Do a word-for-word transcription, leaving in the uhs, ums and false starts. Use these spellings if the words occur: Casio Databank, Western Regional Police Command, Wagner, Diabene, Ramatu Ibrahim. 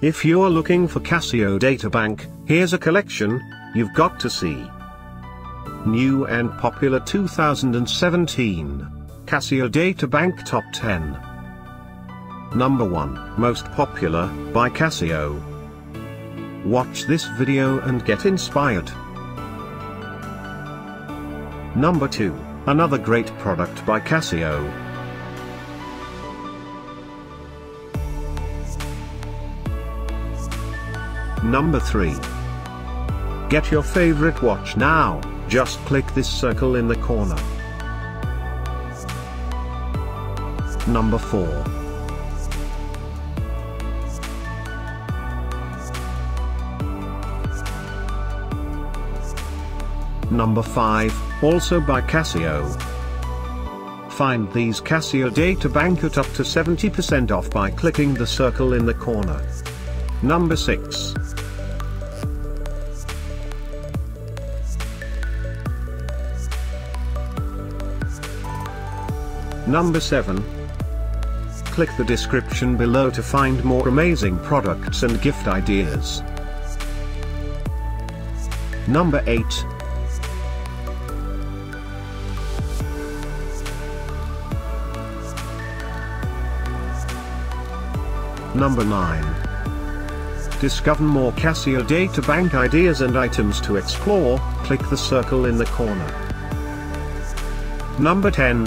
If you're looking for Casio Databank, here's a collection you've got to see. New and popular two thousand seventeen. Casio Databank Top ten. Number one, Most Popular, by Casio. Watch this video and get inspired. Number two, another great product by Casio. Number three. Get your favorite watch now, just click this circle in the corner. Number four. Number five, also by Casio. Find these Casio Databank at up to seventy percent off by clicking the circle in the corner. Number six. Number seven. Click the description below to find more amazing products and gift ideas. Number eight. Number nine. Discover more Casio Databank ideas and items to explore, click the circle in the corner. Number ten.